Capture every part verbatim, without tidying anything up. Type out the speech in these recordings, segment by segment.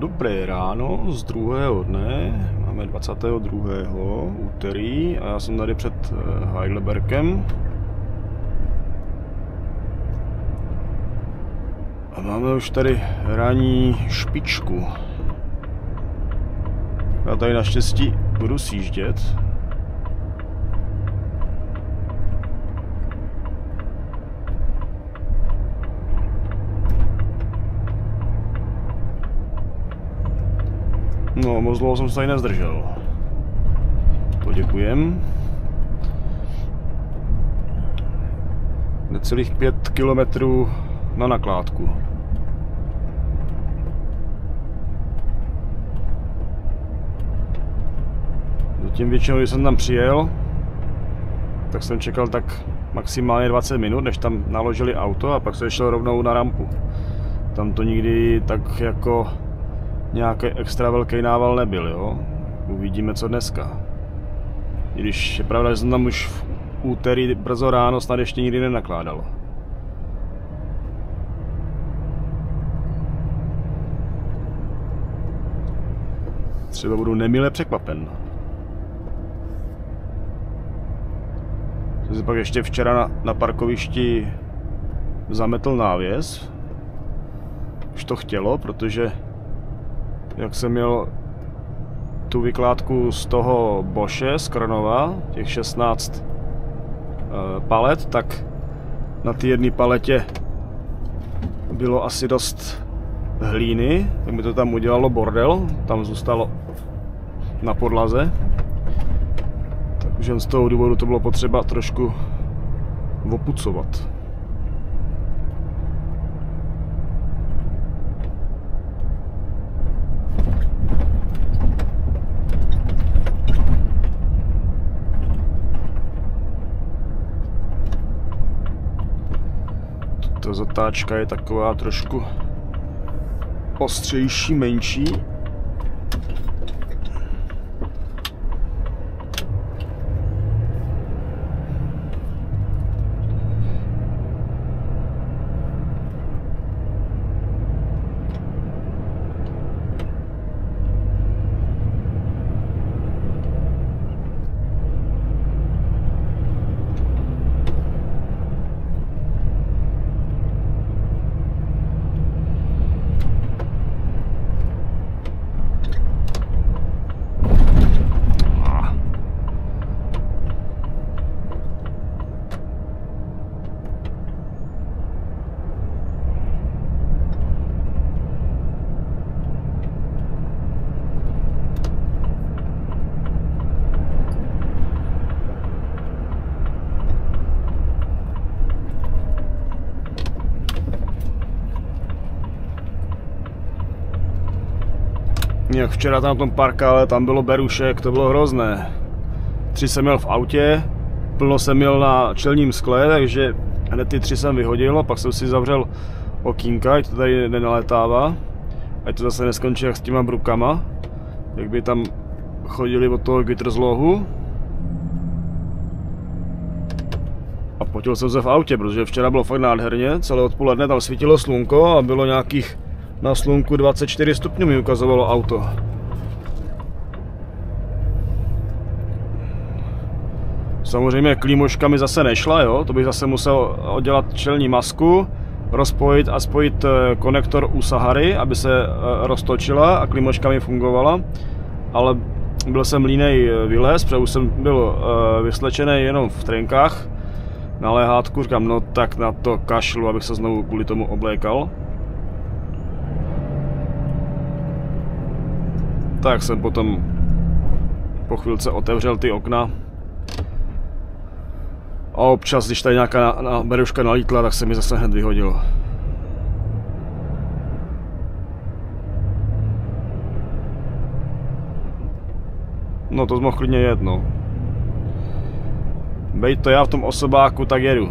Dobré ráno z druhého dne, máme dvacátého druhého úterý a já jsem tady před Heidelbergem. A máme už tady ranní špičku. Já tady naštěstí budu sjíždět. No, moc dlouho jsem se tady nezdržel. Poděkujem. Necelých pět kilometrů na nakládku. Zatím většinou, když jsem tam přijel, tak jsem čekal tak maximálně dvacet minut, než tam naložili auto a pak se šel rovnou na rampu. Tam to nikdy tak jako nějaký extra velký nával nebyl, jo? Uvidíme, co dneska. I když je pravda, že jsem tam už v úterý brzo ráno snad ještě nikdy nenakládal. Třeba budu nemile překvapen. Jsem si pak ještě včera na, na parkovišti zametl návěs. Už to chtělo, protože jak jsem měl tu vykládku z toho Bosche z Krnova, těch šestnáct e, palet, tak na té jedné paletě bylo asi dost hlíny, tak mi to tam udělalo bordel, tam zůstalo na podlaze. Takže z toho důvodu to bylo potřeba trošku opucovat. Ta zatáčka je taková trošku ostřejší, menší. Jak včera tam na tom parkále, tam bylo berušek, to bylo hrozné. Tři jsem měl v autě, plno jsem měl na čelním skle, takže hned ty tři jsem vyhodil a pak jsem si zavřel okýnka, ať to tady nenalétává. Ať to zase neskončí jak s těma brukama, jak by tam chodili od toho gytrzlohu. A potil jsem se v autě, protože včera bylo fakt nádherně, celé odpoledne tam svítilo slunko a bylo nějakých na slunku dvacet čtyři stupňů mi ukazovalo auto. Samozřejmě klímoška mi zase nešla, jo? To bych zase musel oddělat čelní masku, rozpojit a spojit konektor u Sahary, aby se roztočila a klímoška mi fungovala. Ale byl jsem línej vylez, protože už jsem byl vyslečený jenom v trenkách na lehátku. Říkám, no tak na to kašlu, abych se znovu kvůli tomu oblékal. Tak jsem potom po chvilce otevřel ty okna a občas, když tady nějaká beruška nalítla, tak se mi zase hned vyhodilo. No to mohl klidně jet, no. Bejt to já v tom osobáku, tak jedu.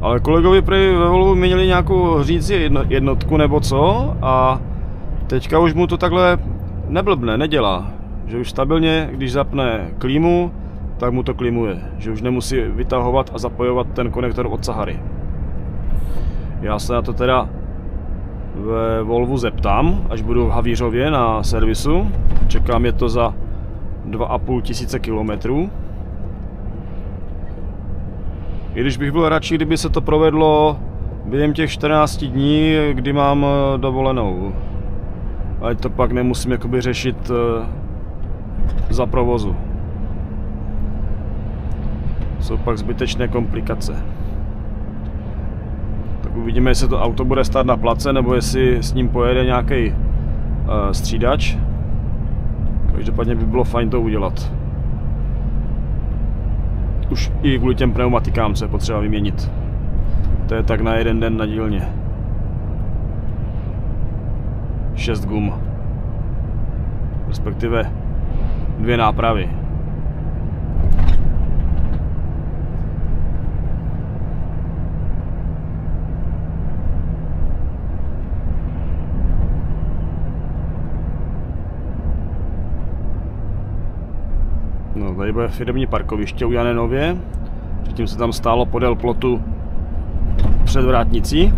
Ale kolegovi prý ve Volvu měnili nějakou řídící jednotku nebo co a teďka už mu to takhle neblbne, nedělá. Že už stabilně, když zapne klímu, tak mu to klímuje. Že už nemusí vytahovat a zapojovat ten konektor od Sahary. Já se na to teda ve Volvu zeptám, až budu v Havířově na servisu. Čekám je to za dva a půl tisíce kilometrů. I když bych byl radši, kdyby se to provedlo během těch čtrnácti dní, kdy mám dovolenou. Ať to pak nemusím jakoby řešit za provozu. Jsou pak zbytečné komplikace. Tak uvidíme, jestli to auto bude stát na place, nebo jestli s ním pojede nějaký uh, střídač. Každopádně by bylo fajn to udělat. Už i kvůli těm pneumatikám se potřeba vyměnit. To je tak na jeden den na dílně. šest gum. Respektive dvě nápravy. No, tady bude firemní parkoviště u Janenově. Předtím se tam stálo podél plotu před vrátnicí.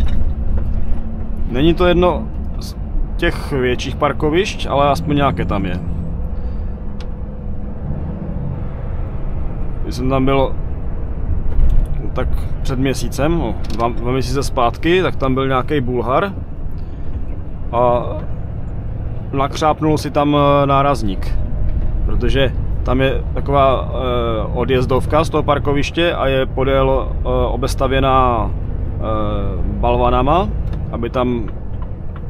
Není to jedno z těch větších parkovišť, ale aspoň nějaké tam je. Když jsem tam byl tak před měsícem, no, dva, dva měsíce zpátky, tak tam byl nějaký Bulhar a nakřápnul si tam nárazník, protože tam je taková e, odjezdovka z toho parkoviště a je podél e, obestavěná e, balvanama, aby tam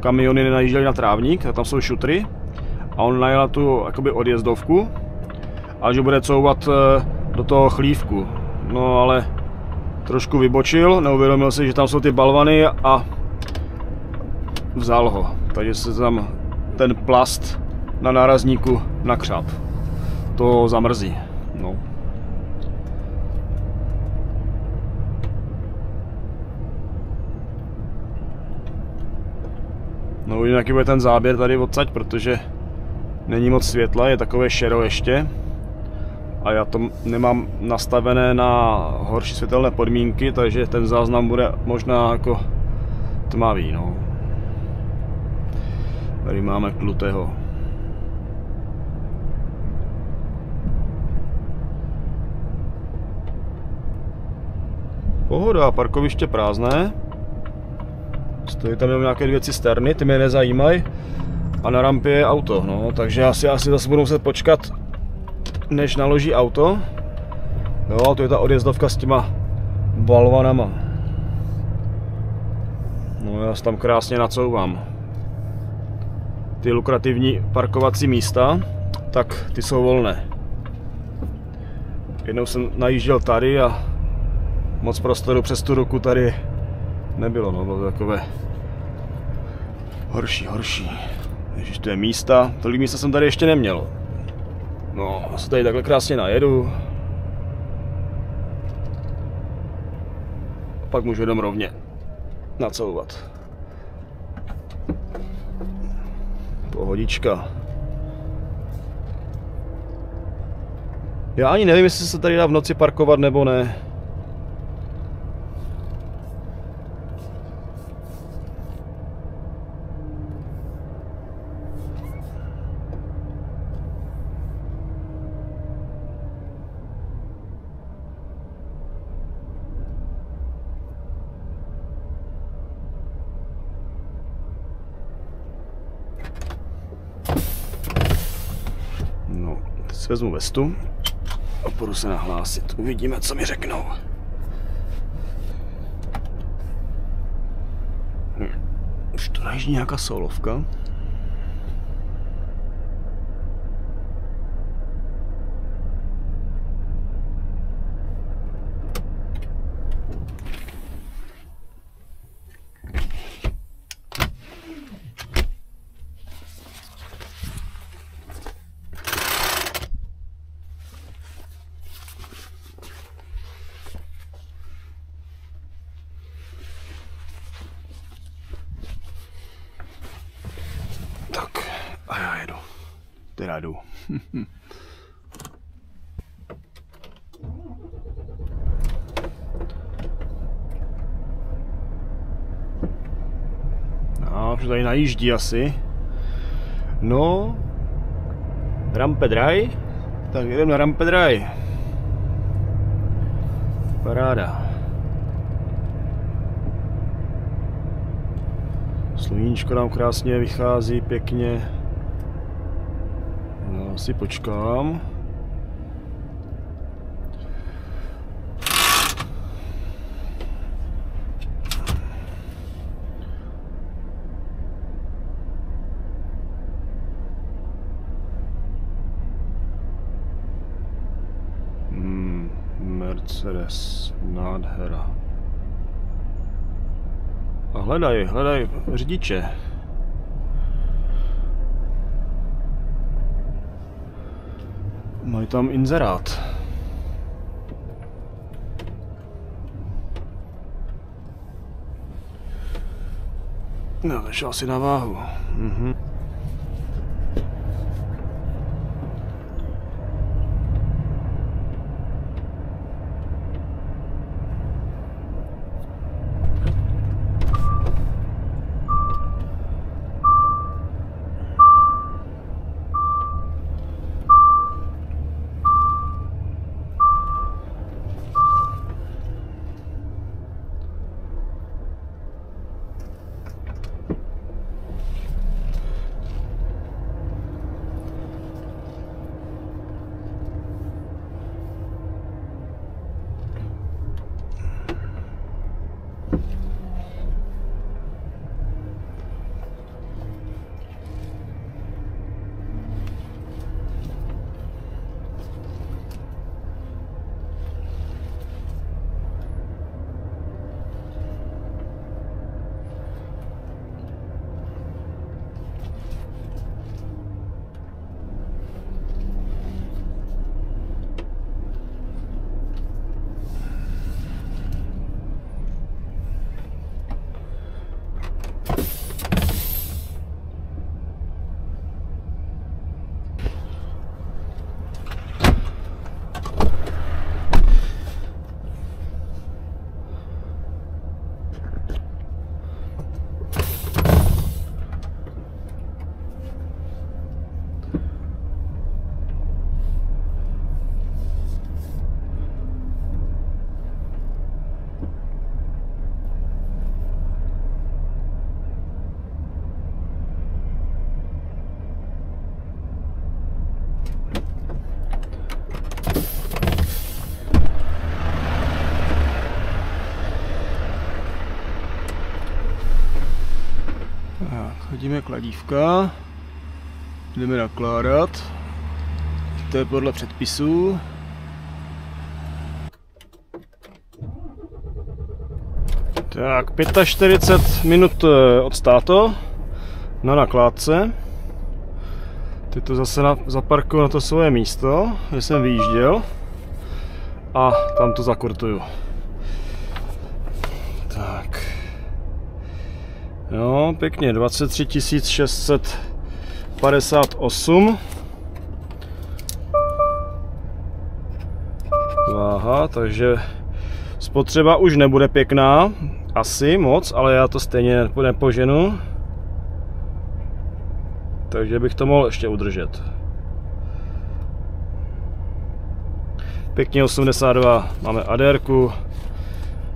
kamiony nenajížděly na trávník, tak tam jsou šutry. A on najel na tu jakoby odjezdovku a že bude couvat e, do toho chlívku. No ale trošku vybočil, neuvědomil si, že tam jsou ty balvany a vzal ho. Takže se tam ten plast na nárazníku nakřáp. To zamrzí. No. No, uvidím, jaký bude ten záběr tady odsaď, protože není moc světla, je takové šero ještě. A já to nemám nastavené na horší světelné podmínky, takže ten záznam bude možná jako tmavý. No. Tady máme klutého. Pohoda, parkoviště prázdné. Stojí tam jenom nějaké dvě cisterny, ty mě nezajímají. A na rampě je auto, no, takže asi, asi zase budu muset počkat, než naloží auto. No, a to je ta odjezdovka s těma balvanama. No, já se tam krásně nacouvám. Ty lukrativní parkovací místa, tak ty jsou volné. Jednou jsem najížděl tady a moc prostoru přes tu ruku tady nebylo, no, bylo to takové horší, horší. Ježiš, to je místa, tolik místa jsem tady ještě neměl. No, se tady takhle krásně najedu. Pak můžu jenom rovně nacouvat. Pohodička. Já ani nevím, jestli se tady dá v noci parkovat nebo ne. Vezmu vestu a půjdu se nahlásit. Uvidíme, co mi řeknou. Už to najíždí nějaká soulovka. Aha, už tady najíždí asi. No, Rampedraj. Tak jdeme na Rampedraj. Paráda. Sluníčko nám krásně vychází, pěkně. No, si počkám. Hmm, Mercedes, nádhera. A hledaj, hledaj řidiče. Mají tam inzerát. No, šel asi na váhu. Mhm. Vidíme kladívka, jdeme nakládat, to je podle předpisů. Tak, čtyřicet pět minut od státu na nakládce. Teď to zase zaparkuju na to svoje místo, kde jsem vyjížděl, a tam to zakortuju. Tak. No, pěkně, dvacet tři tisíc šest set padesát osm. Váha, takže spotřeba už nebude pěkná, asi moc, ale já to stejně nepoženu. Takže bych to mohl ještě udržet. Pěkně osmdesát dva, máme A D R ku,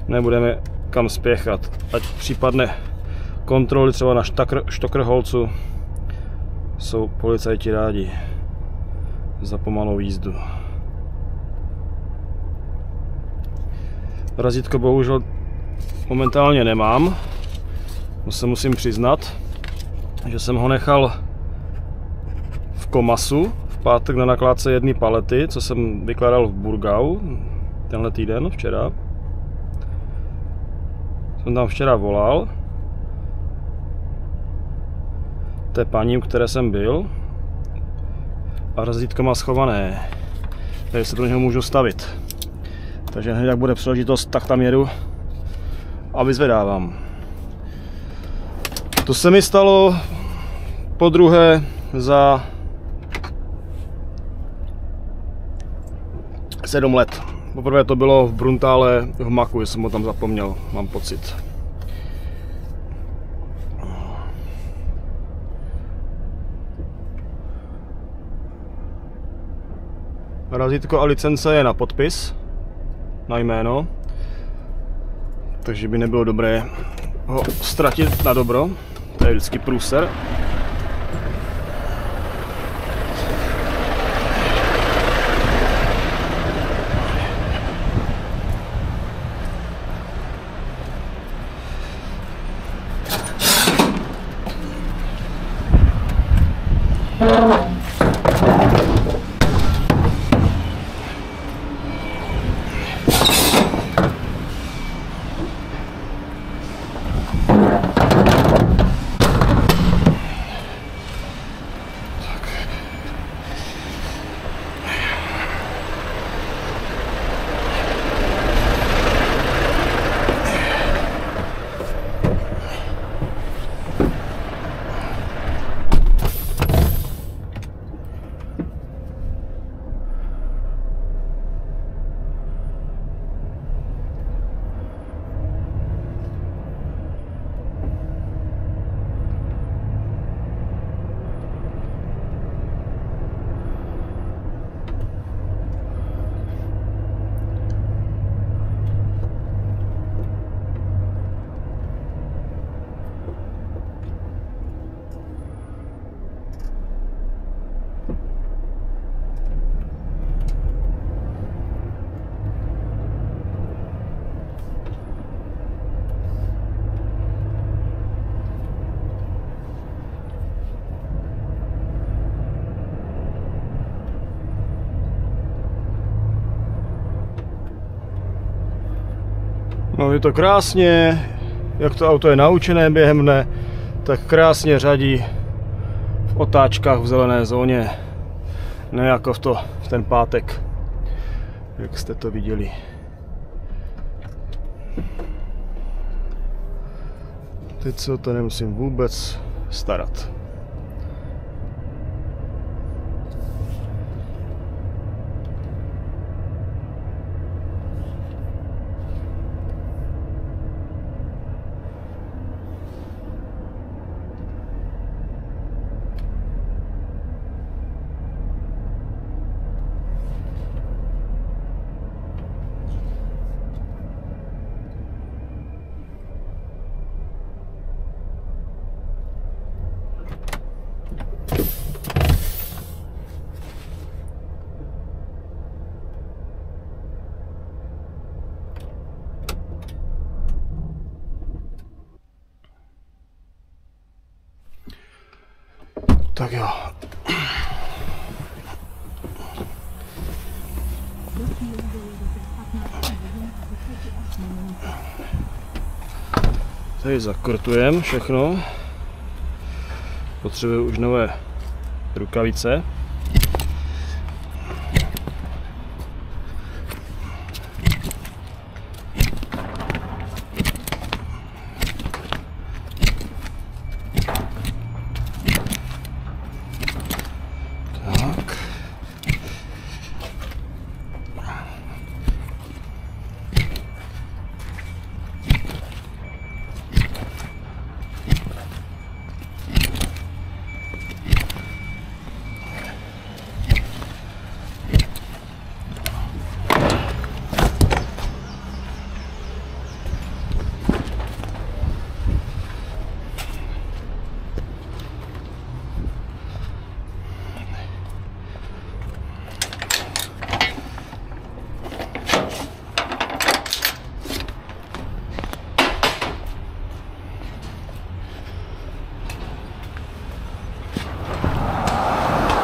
nebudeme kam spěchat, ať případně kontroly třeba na Štokrholcu jsou policajti rádi za pomalou jízdu. Razítko bohužel momentálně nemám, to se musím přiznat, že jsem ho nechal v Komasu v pátek na nakládce jedné palety, co jsem vykládal v Burgau tenhle týden, včera. Jsem tam včera volal té paní, u které jsem byl, a razítko má schované, takže se do něho můžu stavit. Takže hned jak bude příležitost, tak tam jedu a vyzvedávám. To se mi stalo podruhé za sedm let. Poprvé to bylo v Bruntále v Maku, jsem ho tam zapomněl, mám pocit. Razítko a licence je na podpis, na jméno, takže by nebylo dobré ho ztratit na dobro, to je vždycky průser. No, je to krásně, jak to auto je naučené během dne, tak krásně řadí v otáčkách v zelené zóně. Ne jako v, to, v ten pátek, jak jste to viděli. Teď se o to nemusím vůbec starat. Tak jo. Tady zakrtujem všechno. Potřebuju už nové rukavice.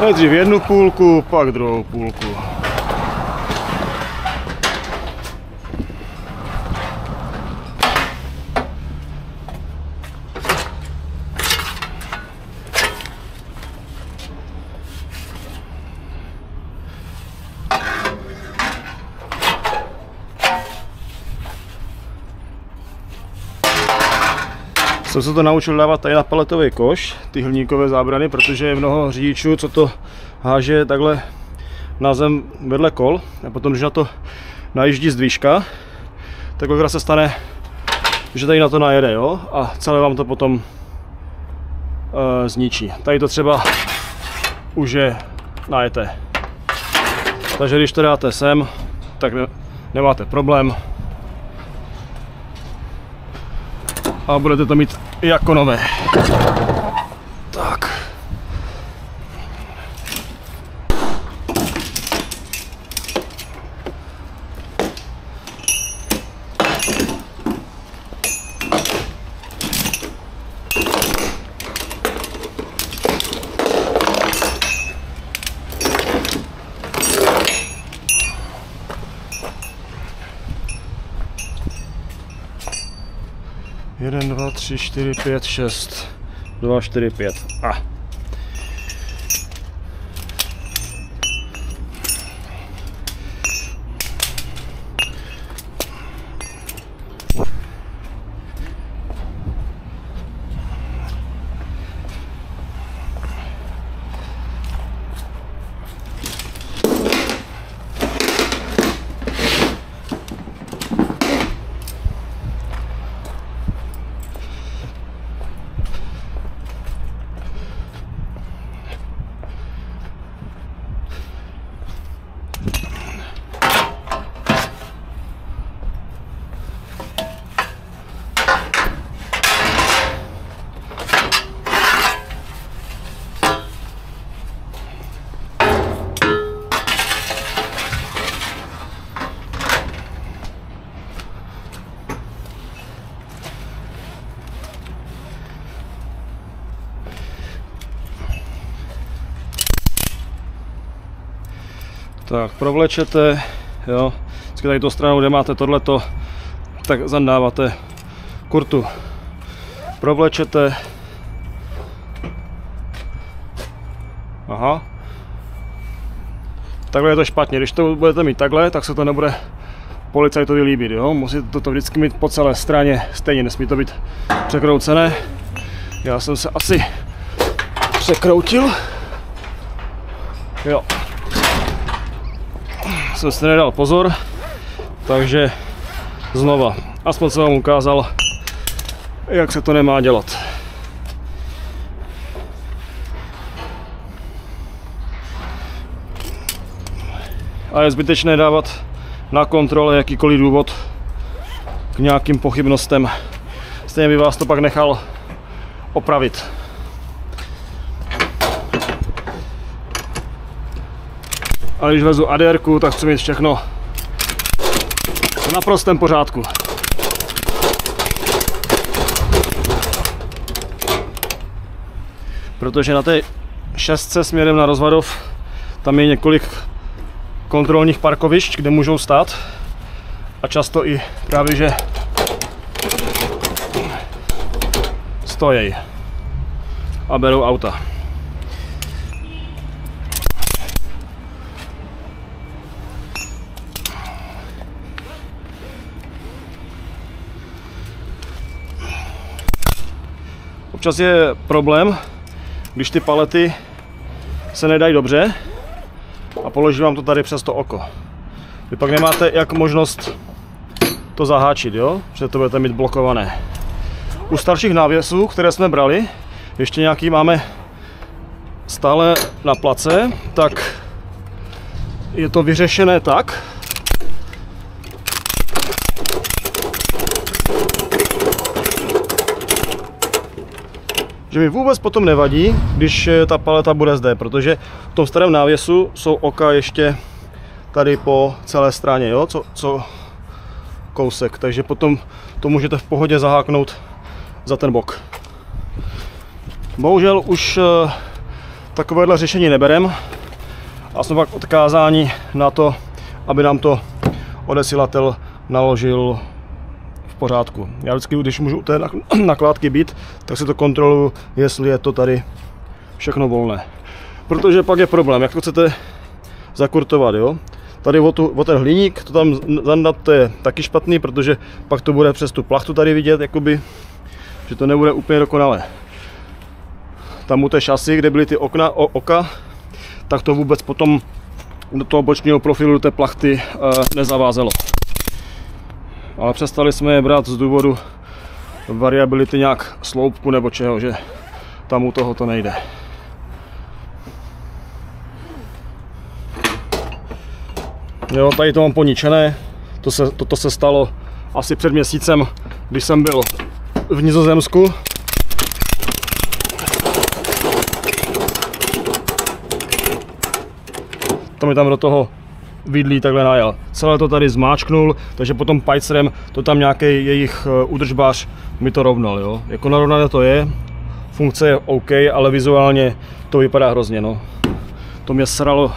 Nejdřív jednu půlku, pak druhou půlku. Jsem se to naučil dávat tady na paletový koš, ty hliníkové zábrany, protože je mnoho řidičů, co to háže takhle na zem vedle kol a potom, když na to najíždí z dvížka, tak kolikrát se stane, že tady na to najede, jo? A celé vám to potom e, zničí. Tady to třeba už je najete. Takže když to dáte sem, tak nemáte problém. A budete to mít jako nové. Tak. jedna, dva, tři, čtyři, pět, šest, dva, čtyři, pět a tak provlečete, jo, vždycky tady tu stranu, kde máte tohleto, tak zandáváte kurtu. Provlečete. Aha. Takhle je to špatně, když to budete mít takhle, tak se to nebude policajtovi líbit, jo. Musíte toto vždycky mít po celé straně stejně, nesmí to být překroucené. Já jsem se asi překroutil. Jo. Jsem si nedal pozor, takže znova, aspoň jsem vám ukázal, jak se to nemá dělat. A je zbytečné dávat na kontrole jakýkoliv důvod k nějakým pochybnostem. Stejně by vás to pak nechal opravit. A když vezu A D R ku, tak chci mít všechno v naprostém pořádku. Protože na té šestce směrem na Rozvadov tam je několik kontrolních parkovišť, kde můžou stát. A často i právě, že stojí a berou auta. Občas je problém, když ty palety se nedají dobře a položím vám to tady přes to oko. Vy pak nemáte jak možnost to zaháčit, jo? Protože to budete mít blokované. U starších návěsů, které jsme brali, ještě nějaký máme stále na place, tak je to vyřešené tak, že mi vůbec potom nevadí, když ta paleta bude zde, protože v tom starém návěsu jsou oka ještě tady po celé straně, jo? Co, co kousek, takže potom to můžete v pohodě zaháknout za ten bok. Bohužel už takovéhle řešení neberem a jsme pak odkázáni na to, aby nám to odesilatel naložil pořádku. Já vždycky, když můžu u té nakládky být, tak si to kontroluji, jestli je to tady všechno volné. Protože pak je problém, jak to chcete zakurtovat, jo? Tady o, tu, o ten hliník, to tam zandat, to je taky špatný, protože pak to bude přes tu plachtu tady vidět, jakoby, že to nebude úplně dokonalé. Tam u té šasy, kde byly ty okna, o, oka, tak to vůbec potom do toho bočního profilu té plachty nezavázelo. Ale přestali jsme je brát z důvodu variability nějak sloupku nebo čeho, že tam u toho to nejde. Jo, tady to mám poničené. To se, toto se stalo asi před měsícem, když jsem byl v Nizozemsku. To mi tam do toho vidlí takhle najel. Celé to tady zmáčknul, takže potom pajcrem to tam nějaký jejich udržbář mi to rovnal. Jo? Jako narovnané to je, funkce je OK, ale vizuálně to vypadá hrozně. No. To mě sralo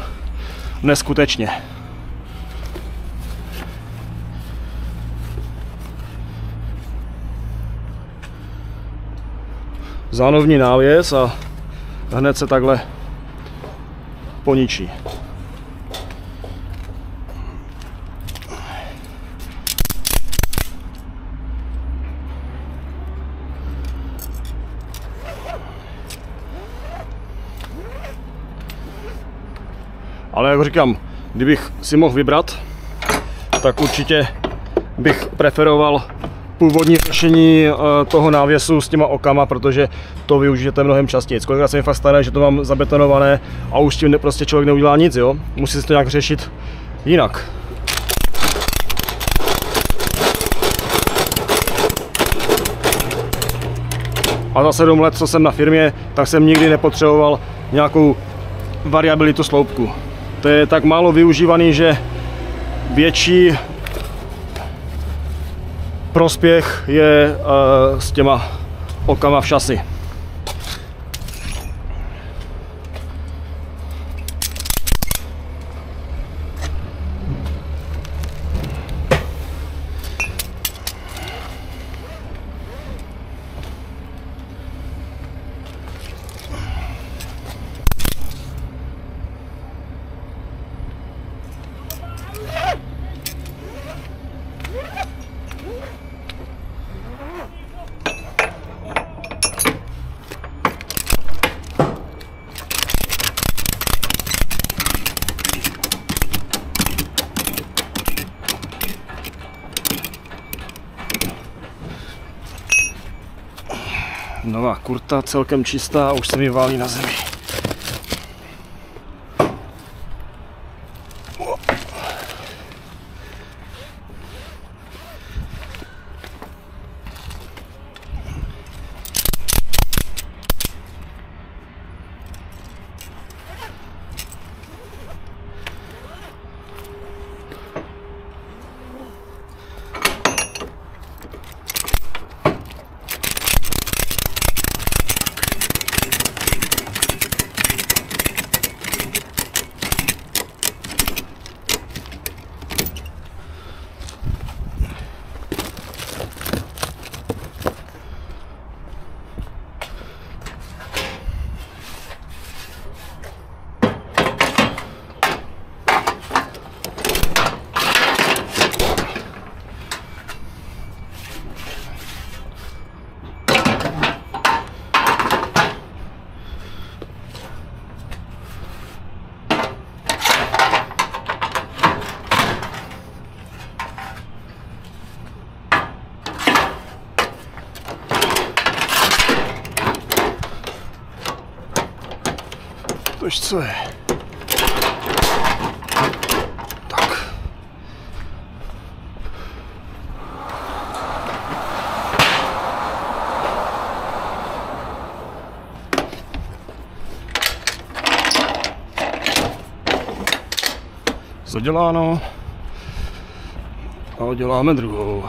neskutečně. Zánovní návěs a hned se takhle poničí. Ale jak říkám, kdybych si mohl vybrat, tak určitě bych preferoval původní řešení toho návěsu s těma okama, protože to využijete mnohem častěji. Kolikrát se mi fakt stane, že to mám zabetonované a už tím prostě člověk neudělá nic, jo? Musí se to nějak řešit jinak. A za sedm let, co jsem na firmě, tak jsem nikdy nepotřeboval nějakou variabilitu sloupku. To je tak málo využívaný, že větší prospěch je uh, s těma okama v šasi. Nová kurta, celkem čistá, a už se mi válí na zemi. Co je? Tak. Zaděláno. A uděláme druhou.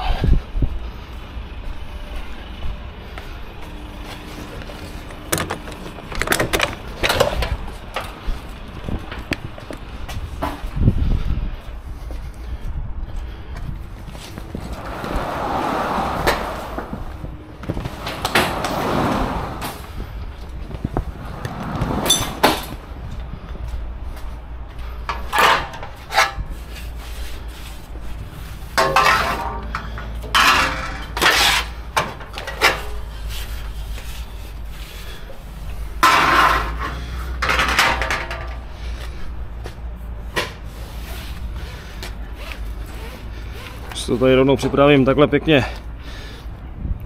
To tady rovnou připravím takhle pěkně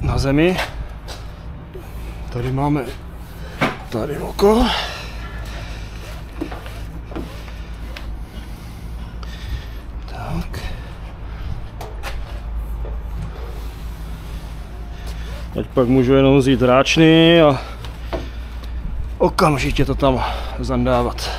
na zemi. Tady máme tady oko. Teď pak můžu jenom vzít hráčny a okamžitě to tam zandávat.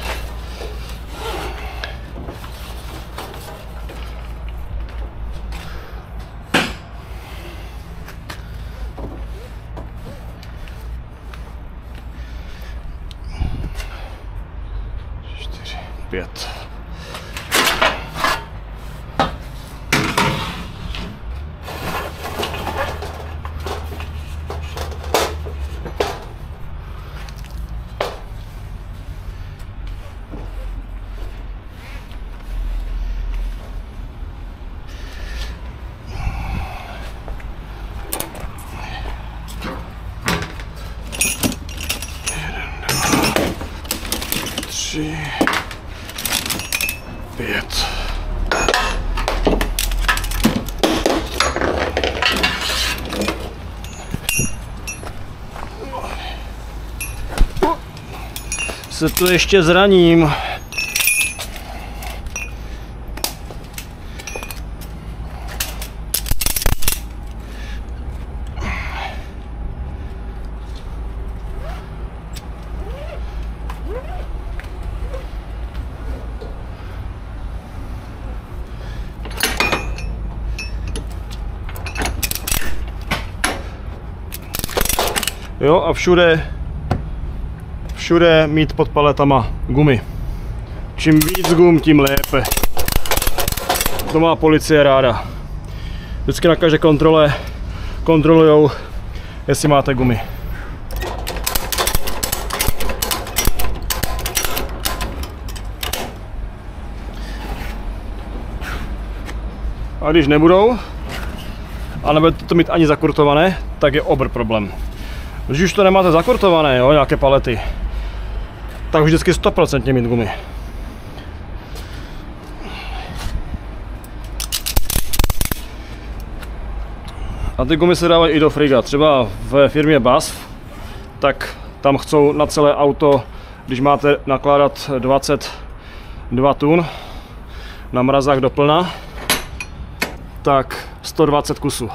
Pět. Se tu ještě zraním. Jo, a všude všude mít pod paletama gumy. Čím víc gum, tím lépe. To má policie ráda. Vždycky na každé kontrole kontrolujou, jestli máte gumy. A když nebudou, a nebudete to mít ani zakurtované, tak je obr problém. Když už to nemáte zakurtované, jo, nějaké palety, tak už vždycky sto procent mít gumy. A ty gumy se dávají i do friga. Třeba ve firmě B A S F, tak tam chcou na celé auto, když máte nakládat dvacet dva tun na mrazách doplna, tak sto dvacet kusů.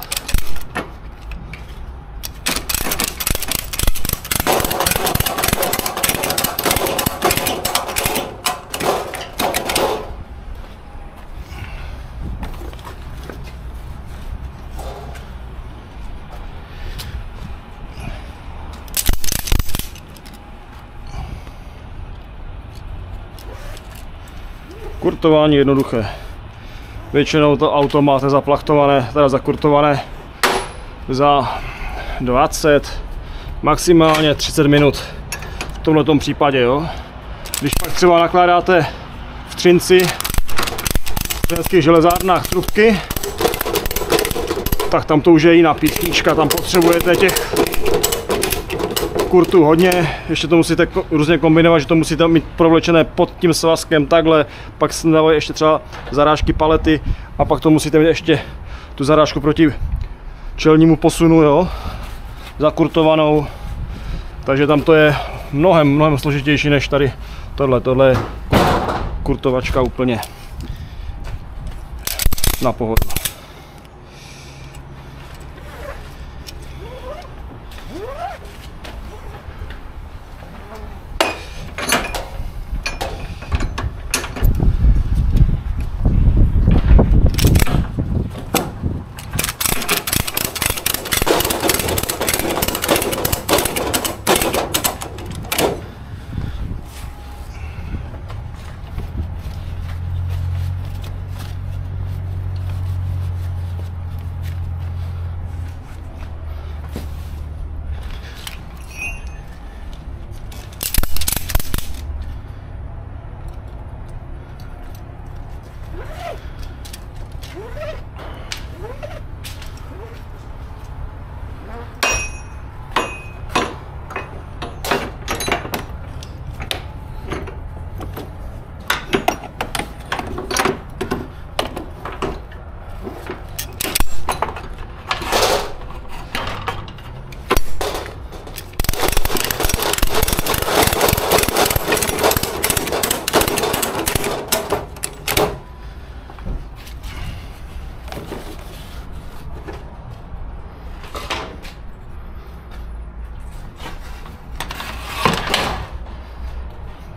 Kurtování jednoduché. Většinou to auto máte zaplachtované, teda zakurtované za dvacet, maximálně třicet minut. V tomto případě, jo. Když pak třeba nakládáte v Třinci, v Třineckých železárnách trubky, tak tam to už je jiná písnička, tam potřebujete těch kurtu hodně, ještě to musíte různě kombinovat, že to musíte mít provlečené pod tím svazkem takhle, pak se dávají ještě třeba zarážky palety a pak to musíte mít ještě tu zarážku proti čelnímu posunu, jo, zakurtovanou, takže tam to je mnohem, mnohem složitější než tady tohle, tohle je kurtovačka úplně na pohodu.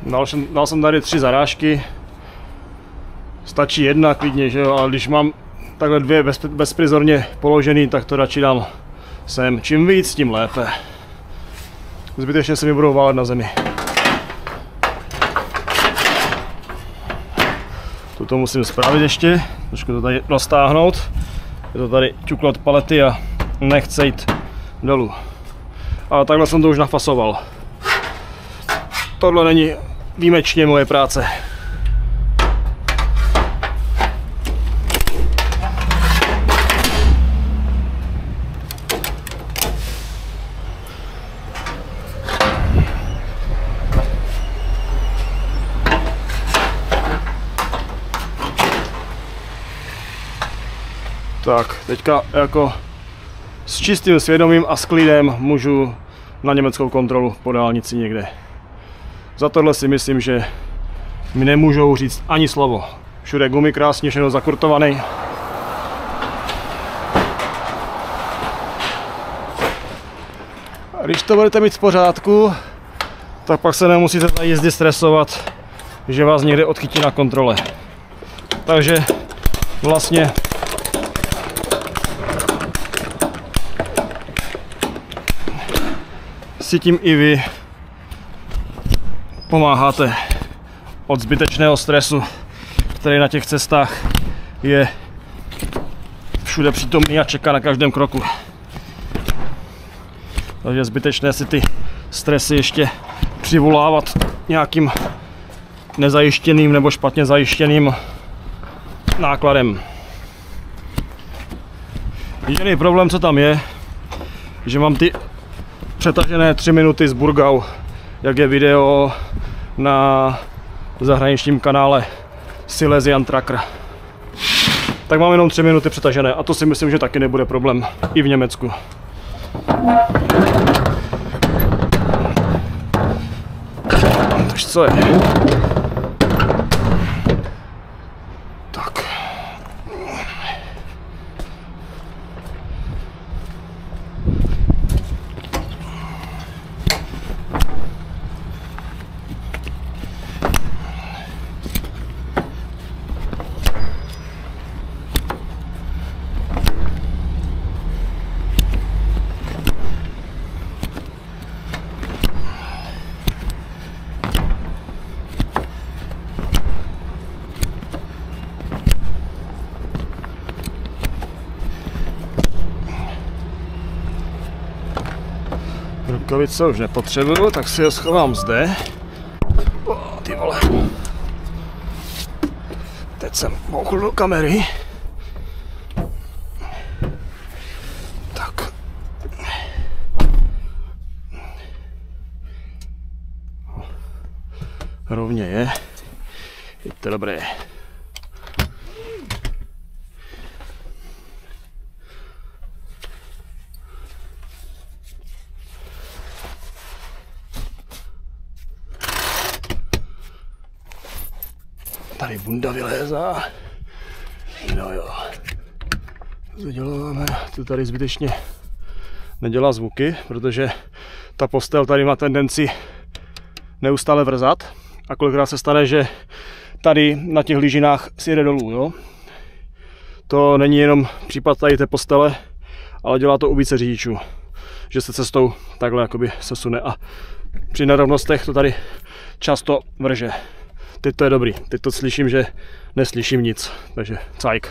Dal jsem, dal jsem tady tři zarážky. Stačí jedna klidně, že jo? Ale když mám takhle dvě bezp bezprizorně položený, tak to radši dám sem. Čím víc, tím lépe. Zbytečně se mi budou válet na zemi. Tuto musím spravit ještě, trošku to tady roztáhnout. Je to tady ťuklo od palety a nechce jít dolů. Ale takhle jsem to už nafasoval. Tohle není výjimečně moje práce. Tak, teďka jako s čistým svědomím a s klidem můžu na německou kontrolu po dálnici někde. Za tohle si myslím, že mi nemůžou říct ani slovo. Všude gumy krásně, všechno zakurtovaný. Když to budete mít v pořádku, tak pak se nemusíte na jízdy stresovat, že vás někde odchytí na kontrole. Takže vlastně si tím i vy pomáháte od zbytečného stresu, který na těch cestách je všude přítomný a čeká na každém kroku. Takže je zbytečné si ty stresy ještě přivolávat nějakým nezajištěným nebo špatně zajištěným nákladem. Jediný problém, co tam je, že mám ty přetažené tři minuty z Burgau, jak je video na zahraničním kanále Silesian Tracker. Tak mám jenom tři minuty přetažené a to si myslím, že taky nebude problém i v Německu. Takže co je? Tak. Rukavice už nepotřebuju, tak si je schovám zde. O, ty vole. Teď jsem bouchl do kamery. Tak. Rovně je. Je to dobré. Tady bunda vylézá. No jo. Zaděláme. To tady zbytečně nedělá zvuky, protože ta postel tady má tendenci neustále vrzat. A kolikrát se stane, že tady na těch lyžinách si jede dolů. Jo? To není jenom případ tady té postele, ale dělá to u více řidičů. Že se cestou takhle jakoby se sune a při nerovnostech to tady často vrže. Teď to je dobrý, teď to slyším, že neslyším nic, takže cajk.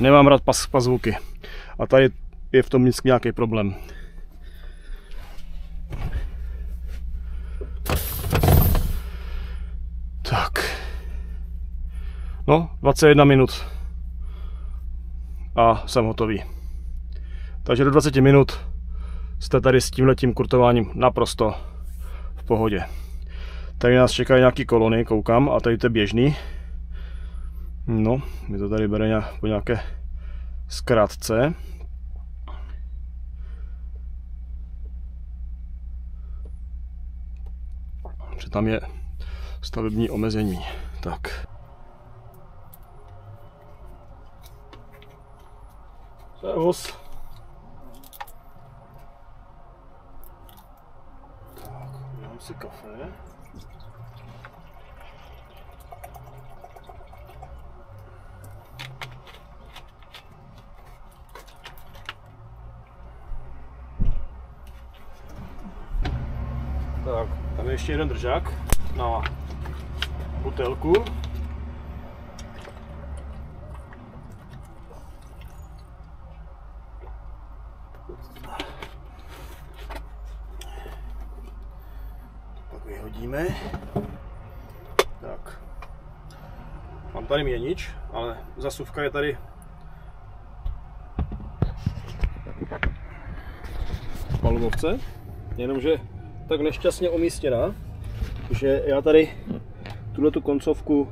Nemám rád pas, pas zvuky a tady je v tom nějaký problém. Tak. No, dvacet jedna minut a jsem hotový. Takže do dvaceti minut jste tady s tímhletím kurtováním naprosto v pohodě. Tady nás čekají nějaké kolony, koukám, a tady to je běžný. No, mi to tady bere nějak, po nějaké zkratce. Protože tam je stavební omezení. Tak. Servus. Tak, mám si kafe. ještě jeden držák na butelku. Pak vyhodíme. Tak. Mám tady měnič, ale zasuvka je tady v palubovce, jenomže tak nešťastně umístěná, že já tady tuhle tu koncovku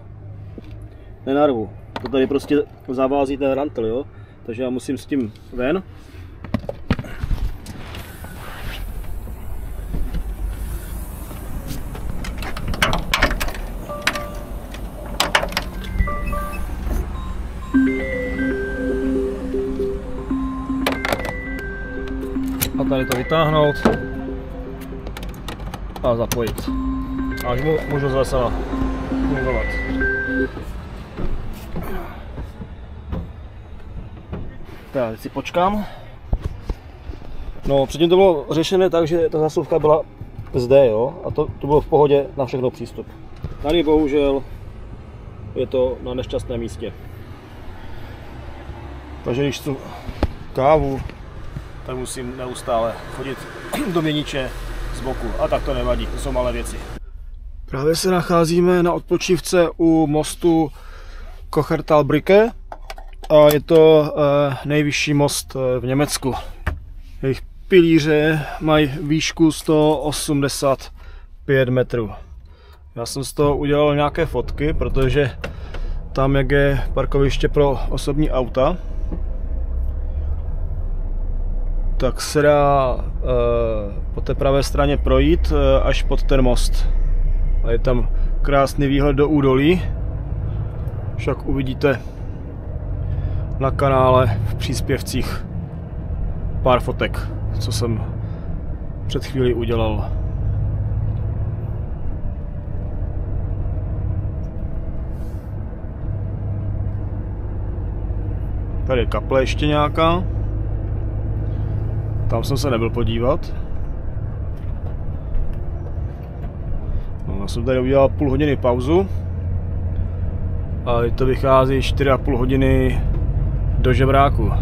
nenarvu. To tady prostě zavází ten rantl, jo? Takže já musím s tím ven. A tady to vytáhnout a zapojit. Až mu můžu zase fungovat. Tak, si počkám. No, předtím to bylo řešené tak, že ta zásuvka byla zde, jo? A to, to bylo v pohodě na všechno přístup. Tady bohužel je to na nešťastném místě. Takže když tu kávu, tak musím neustále chodit do měniče z boku. A tak to nevadí, to jsou malé věci. Právě se nacházíme na odpočívce u mostu Kochertalbrücke. A je to nejvyšší most v Německu. Jejich pilíře mají výšku sto osmdesát pět metrů. Já jsem z toho udělal nějaké fotky, protože tam, jak je parkoviště pro osobní auta, tak se dá e, po té pravé straně projít e, až pod ten most. A je tam krásný výhled do údolí. Však uvidíte na kanále v příspěvcích pár fotek, co jsem před chvílí udělal. Tady je kaple ještě nějaká. Tam jsem se nebyl podívat. No, já jsem tady udělal půl hodiny pauzu. A to vychází čtyři a půl hodiny do žebráku.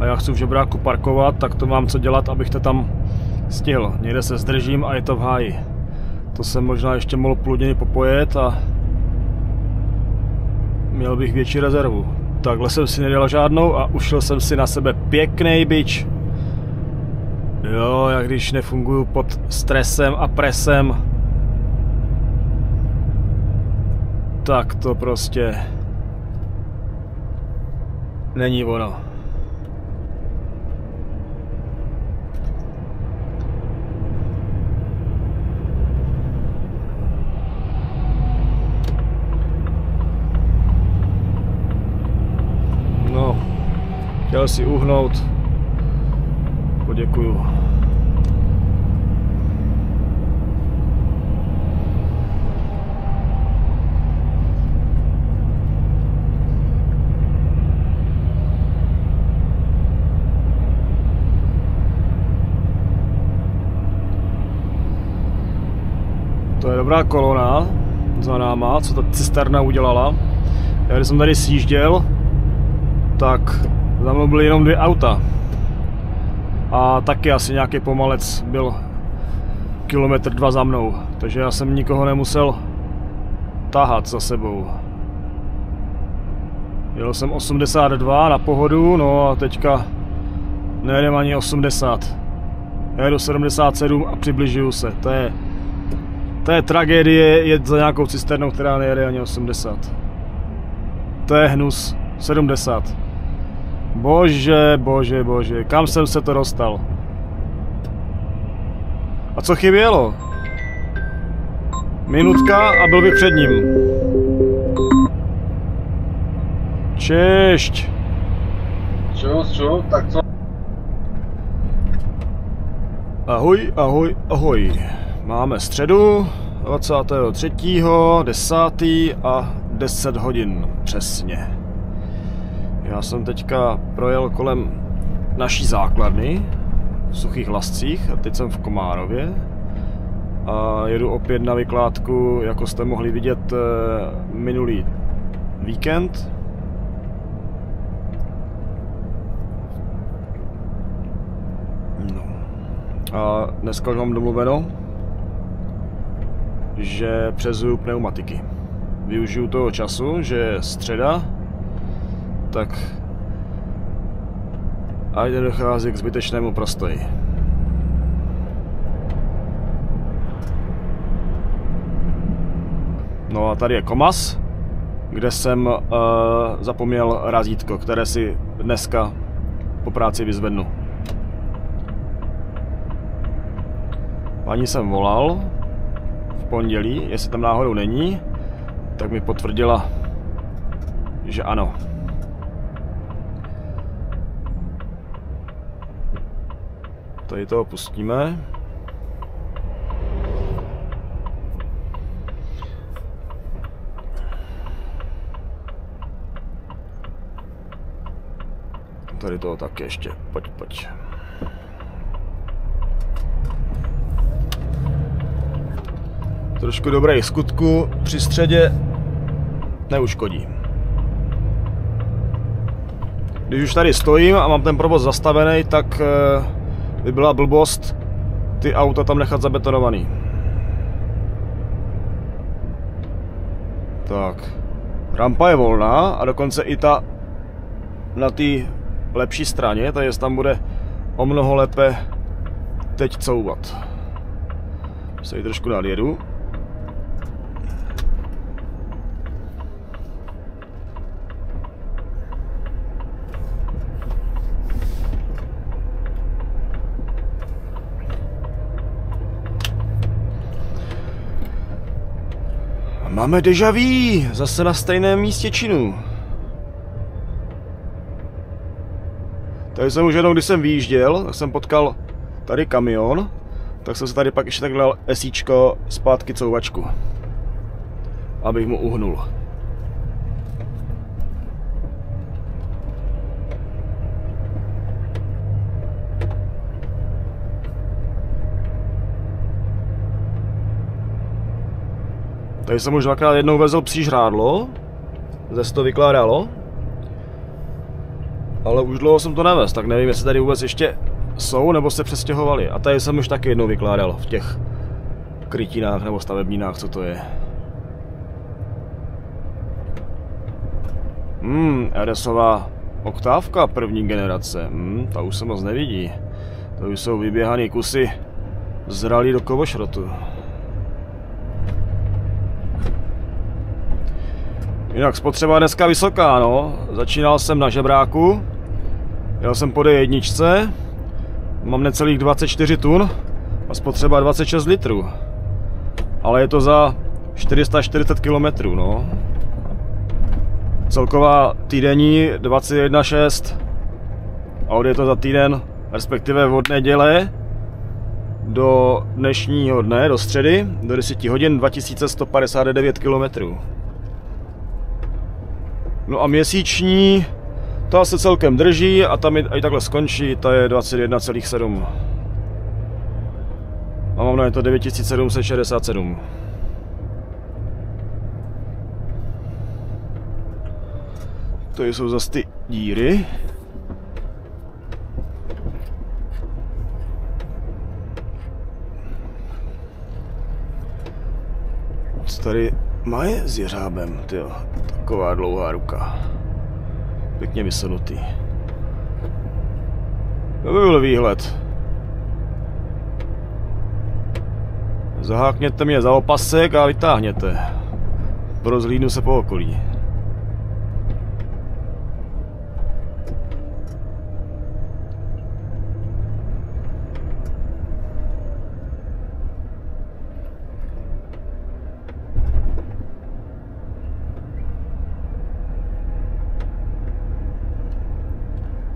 A já chci v žebráku parkovat, tak to mám co dělat, abych to tam stihl. Někde se zdržím a je to v háji. To jsem možná ještě mohl půl hodiny popojet a měl bych větší rezervu. Takhle jsem si nedal žádnou a ušel jsem si na sebe pěkný bič. Jo, jak když nefunguju pod stresem a presem, tak to prostě není ono. No, chtěl si uhnout. Děkuju. To je dobrá kolona za náma, co ta cisterna udělala. Já když jsem tady sjížděl, tak za mnou byly jenom dvě auta. A taky asi nějaký pomalec byl kilometr dva za mnou, takže já jsem nikoho nemusel tahat za sebou. Jel jsem osmdesát dva na pohodu, no a teďka nejedem ani osmdesát. Já jedu sedmdesát sedm a přibližuju se. To je, to je tragédie jet za nějakou cisternou, která nejede ani osmdesát. To je hnus, sedmdesát. Bože, bože, bože, kam jsem se to dostal? A co chybělo? Minutka a byl bych před ním. Češť. Čus, čus, tak co? Ahoj, ahoj, ahoj. Máme středu dvacátého třetího desátého a deset hodin přesně. Já jsem teďka projel kolem naší základny v Suchých Lázních a teď jsem v Komárově a jedu opět na vykládku, jako jste mohli vidět minulý víkend. No. A dneska už mám domluveno, že přezuju pneumatiky. Využiju toho času, že je středa, tak ať nedochází k zbytečnému prostoji. No a tady je Komas, kde jsem uh, zapomněl razítko, které si dneska po práci vyzvednu. Paní jsem volal v pondělí, jestli tam náhodou není, tak mi potvrdila, že ano. Tady toho pustíme. Tady toho taky ještě, pojď, pojď. Trošku dobré skutku při středě neuškodí. Když už tady stojím a mám ten provoz zastavený, tak by byla blbost ty auta tam nechat zabetonovaný. Tak, rampa je volná a dokonce i ta na té lepší straně, takže tam bude o mnoho lépe teď couvat. Se ji trošku nadjedu. Máme déjà vu, zase na stejném místě činu. Tady jsem už jednou, když jsem vyjížděl, tak jsem potkal tady kamion, tak jsem se tady pak ještě tak dal esíčko zpátky couvačku, abych mu uhnul. Tady jsem už dvakrát jednou vezl psí žrádlo, zde se to vykládalo, ale už dlouho jsem to nevez, tak nevím, jestli tady vůbec ještě jsou, nebo se přestěhovali. A tady jsem už taky jednou vykládal v těch krytinách nebo stavebninách, co to je. Hmm, RSová oktávka první generace, hmm, ta už se moc nevidí. To už jsou vyběhané kusy zralý do kovošrotu. Jinak spotřeba dneska vysoká, no. Začínal jsem na žebráku, jel jsem po dé jedničce, mám necelých dvacet čtyři tun a spotřeba dvacet šest litrů. Ale je to za čtyři sta čtyřicet kilometrů, no. Celková týdenní dvacet jedna celá šest a odje to za týden, respektive od neděle do dnešního dne, do středy, do deseti hodin dva tisíce sto padesát devět kilometrů. No a měsíční, ta se celkem drží a tam i takhle skončí, ta je dvacet jedna celá sedm. A mám na to devět tisíc sedm set šedesát sedm. To jsou zase ty díry. Co tady má je s jeřábem, tyjo? Taková dlouhá ruka. Pěkně vysunutý. To by byl výhled. Zahákněte mě za opasek a vytáhněte. Rozhlídnu se po okolí.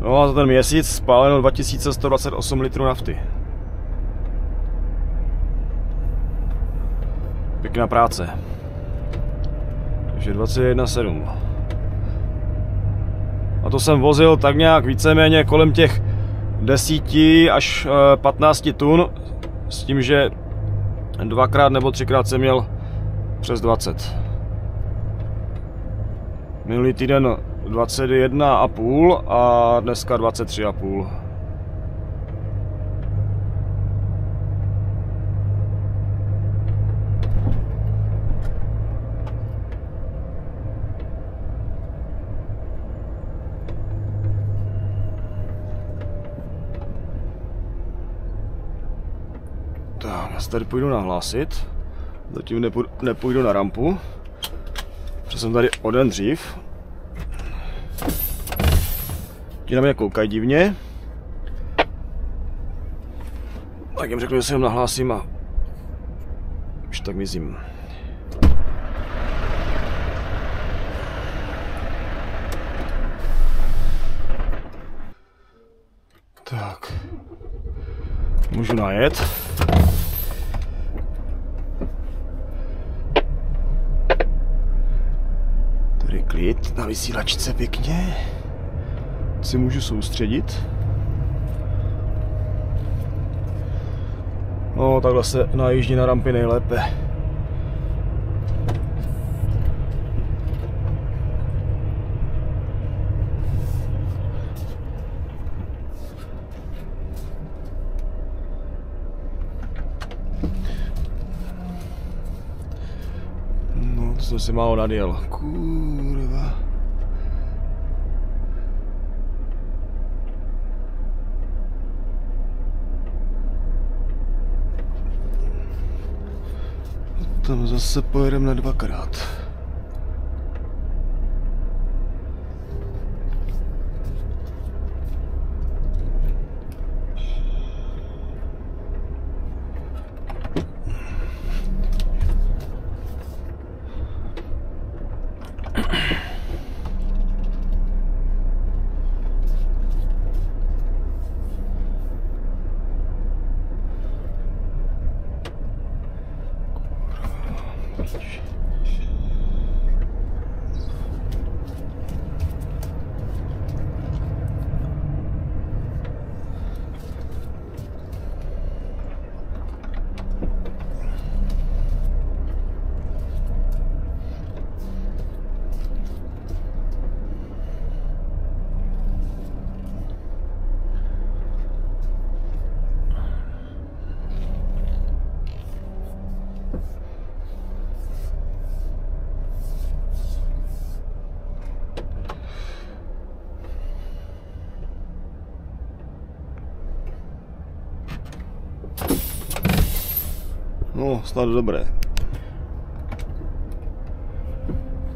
No a za ten měsíc spáleno dva tisíce sto dvacet osm litrů nafty. Pěkná práce. Takže dvacet jedna celá sedm. A to jsem vozil tak nějak víceméně kolem těch deseti až patnácti tun, s tím, že dvakrát nebo třikrát jsem měl přes dvacet. Minulý týden dvacet jedna a půl a dneska dvacet tři a půl. Tady půjdu nahlásit, zatím nepůjdu, nepůjdu na rampu, protože jsem tady o den dřív. Ti na mě koukají divně. Tak jim řeknu, že se jim nahlásím a už tak mizím. Tak, můžu najet. Na vysílačce pěkně si můžu soustředit. No, takhle se najíždí na rampy nejlépe. No, to jsem si málo nadjel. Kurva. Tam zase pojedeme na dvakrát. No, snad dobré.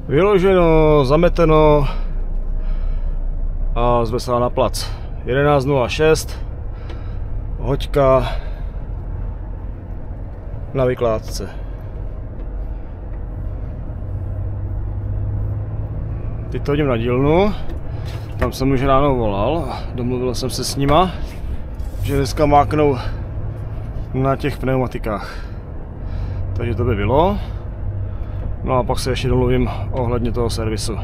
Vyloženo, zameteno a zvesela na plac. jedenáct nula šest, hoďka na vykládce. Teď to hodím na dílnu, tam jsem už ráno volal a domluvil jsem se s nima, že dneska máknou na těch pneumatikách. Takže to by bylo. No a pak se ještě domluvím ohledně toho servisu.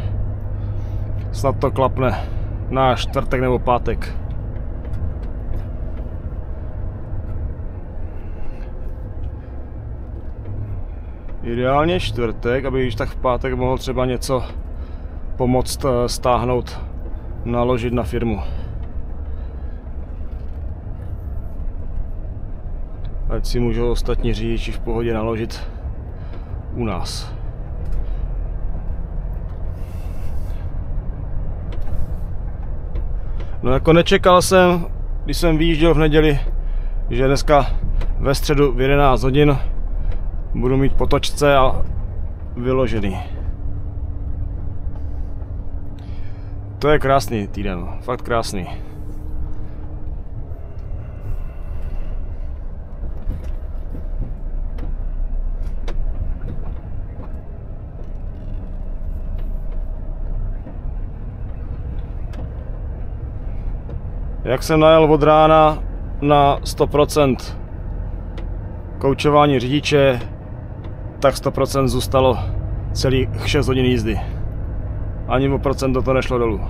Snad to klapne na čtvrtek nebo pátek. Ideálně čtvrtek, aby již tak v pátek mohl třeba něco pomoct stáhnout, naložit na firmu. Ať si můžou ostatní řidiči v pohodě naložit u nás. No jako nečekal jsem, když jsem vyjížděl v neděli, že dneska ve středu v jedenáct hodin budu mít potočce a vyložený. To je krásný týden, fakt krásný. Jak jsem najel od rána na sto procent koučování řidiče, tak sto procent zůstalo celých šest hodin jízdy. Ani o procento to nešlo dolů.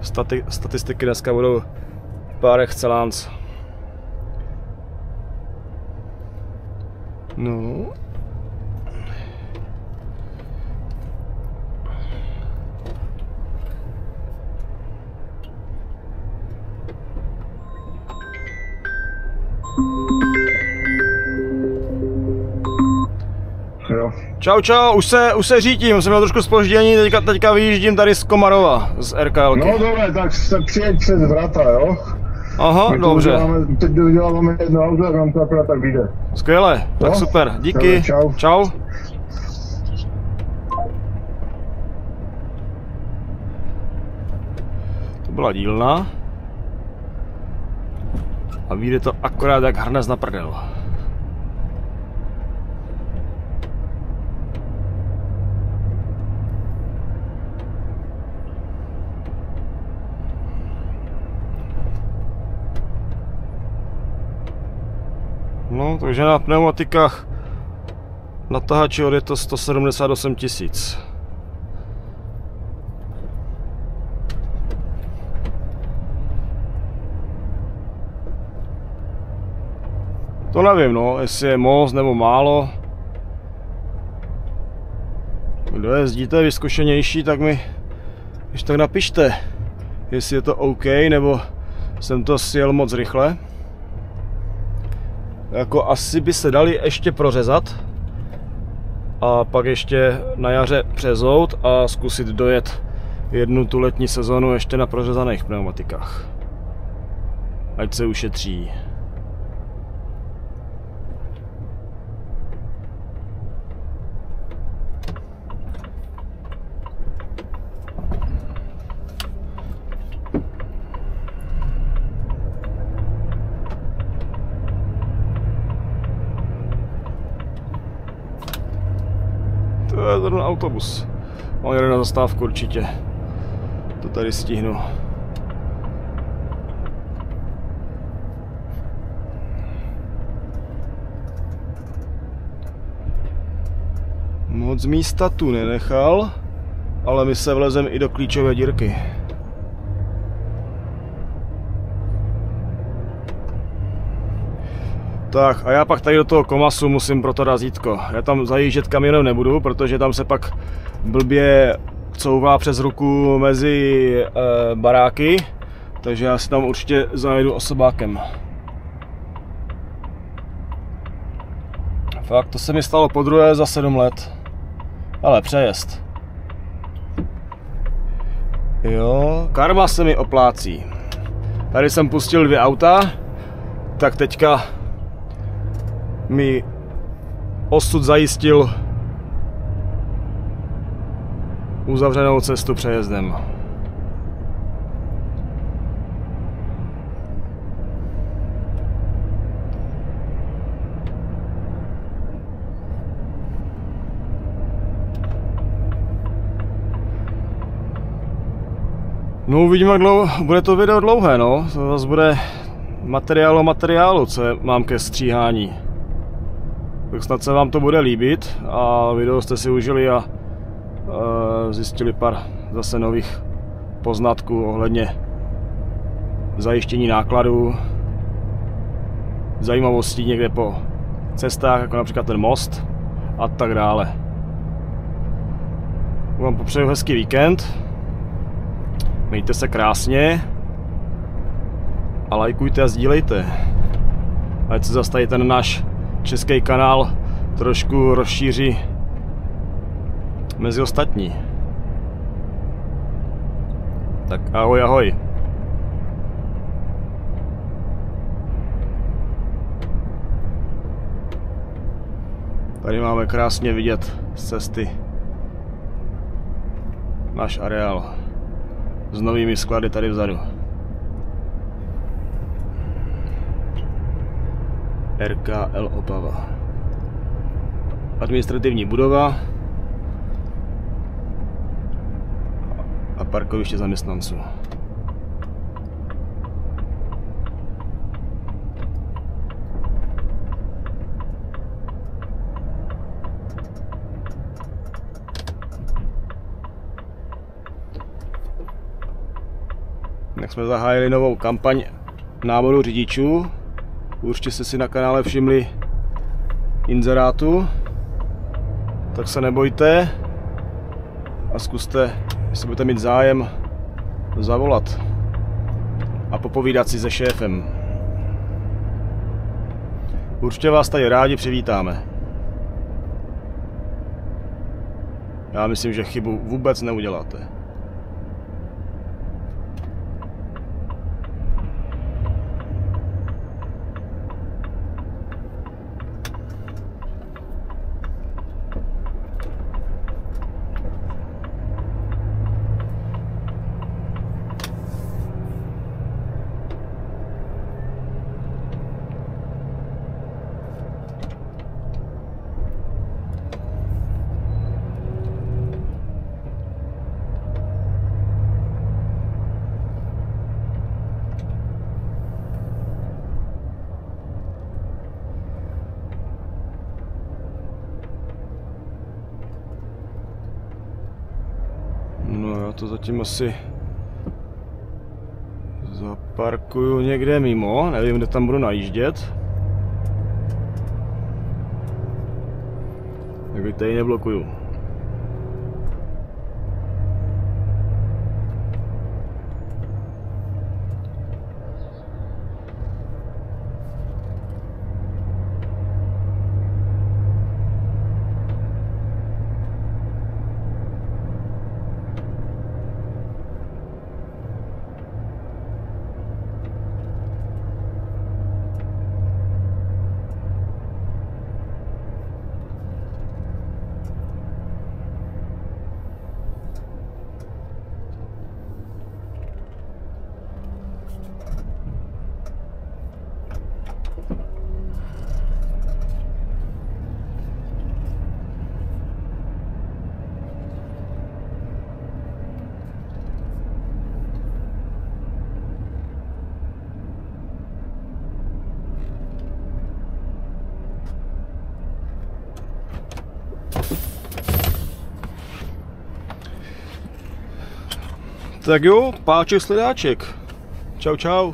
Stati- statistiky dneska budou pár excelance. No. Čau, čau, už se, už se řítím, jsem měl trošku zpoždění, teďka, teďka vyjíždím tady z Komárova, z R K L ky. No dobře, tak se přijeď přes vrata, jo? Aha, my dobře. Uděláme, teď uděláme jedno auto, jak nám to akorát tak vyjde. Skvěle, jo? Tak super, díky, čau. Čau. To byla dílna. A vyjde to akorát jak hrnec na prdel. No, takže na pneumatikách na tahači je to sto sedmdesát osm tisíc. To nevím, no, jestli je moc nebo málo. Kdo jezdíte vyzkušenější, tak mi když tak napište, jestli je to OK, nebo jsem to sjel moc rychle. Jako asi by se dali ještě prořezat a pak ještě na jaře přezout a zkusit dojet jednu tu letní sezonu ještě na prořezaných pneumatikách. Ať se ušetří. Zrovna autobus. On jede na zastávku určitě. To tady stihnu. Moc místa tu nenechal, ale my se vlezeme i do klíčové dírky. Tak a já pak tady do toho Komasu musím pro to razítko. Já tam zajíždět kamionem nebudu, protože tam se pak blbě couvá přes ruku mezi e, baráky, takže já si tam určitě zajedu osobákem. Fakt, to se mi stalo podruhé za sedm let. Ale přejezd. Jo, karma se mi oplácí. Tady jsem pustil dvě auta, tak teďka mi osud zajistil uzavřenou cestu přejezdem. No, uvidíme, jak dlouho bude to video dlouhé, no. To zase bude materiál o materiálu, co mám ke stříhání. Tak snad se vám to bude líbit a video jste si užili a e, zjistili pár zase nových poznatků ohledně zajištění nákladů, zajímavostí někde po cestách, jako například ten most a tak dále. Vám popřeju hezký víkend, mějte se krásně a lajkujte a sdílejte, ať se zastaví ten náš český kanál trošku rozšíří mezi ostatní. Tak ahoj, ahoj. Tady máme krásně vidět z cesty náš areál s novými sklady tady vzadu. R K L Opava. Administrativní budova a parkoviště zaměstnanců. Tak jsme zahájili novou kampaň náboru řidičů. Určitě jste si na kanále všimli inzerátu, tak se nebojte a zkuste, jestli budete mít zájem, zavolat a popovídat si se šéfem. Určitě vás tady rádi přivítáme. Já myslím, že chybu vůbec neuděláte. To zatím asi zaparkuju někde mimo, nevím, kde tam budu najíždět. Tak tady neblokuju. Tak jo, páček sledáček. Čau, čau.